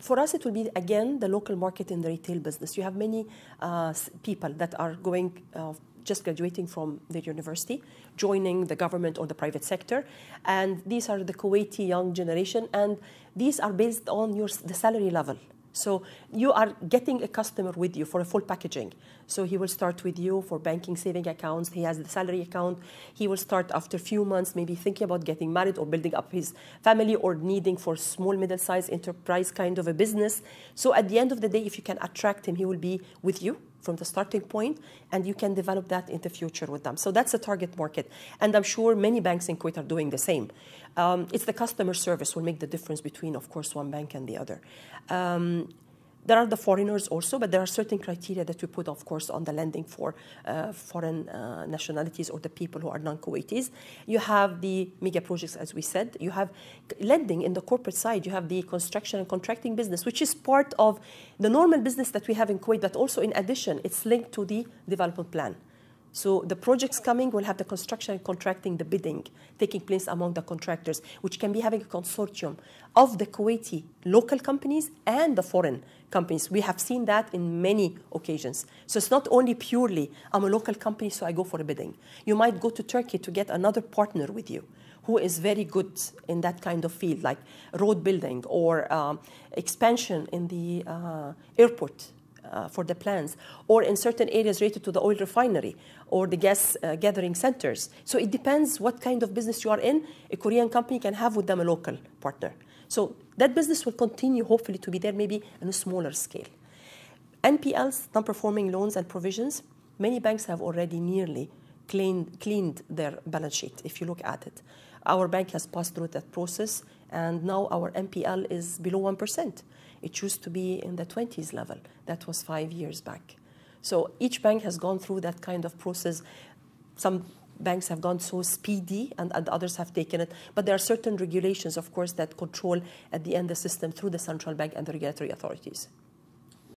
For us, it will be, again, the local market in the retail business. You have many people that are going just graduating from their university, joining the government or the private sector. And these are the Kuwaiti young generation, and these are based on the salary level. So you are getting a customer with you for a full packaging. So he will start with you for banking, saving accounts. He has the salary account. He will start after a few months, maybe thinking about getting married or building up his family or needing for small, middle-sized enterprise kind of a business. So at the end of the day, if you can attract him, he will be with you from the starting point, and you can develop that in the future with them. So that's the target market. And I'm sure many banks in Kuwait are doing the same. It's the customer service will make the difference between, of course, one bank and the other. There are the foreigners also, but there are certain criteria that we put, of course, on the lending for foreign nationalities or the people who are non-Kuwaitis. You have the mega projects, as we said. You have lending in the corporate side. You have the construction and contracting business, which is part of the normal business that we have in Kuwait, but also in addition, it's linked to the development plan. So the projects coming will have the construction and contracting, the bidding taking place among the contractors, which can be having a consortium of the Kuwaiti local companies and the foreign companies. We have seen that in many occasions. So it's not only purely, I'm a local company, so I go for a bidding. You might go to Turkey to get another partner with you who is very good in that kind of field, like road building or expansion in the airport. For the plans, or in certain areas related to the oil refinery or the gas gathering centers. So it depends what kind of business you are in. A Korean company can have with them a local partner. So that business will continue hopefully to be there, maybe on a smaller scale. NPLs, non-performing loans and provisions, many banks have already nearly cleaned their balance sheet, if you look at it. Our bank has passed through that process, and now our NPL is below 1%. It used to be in the 20s level. That was 5 years back. So each bank has gone through that kind of process. Some banks have gone so speedy, and others have taken it. But there are certain regulations, of course, that control at the end the system through the central bank and the regulatory authorities.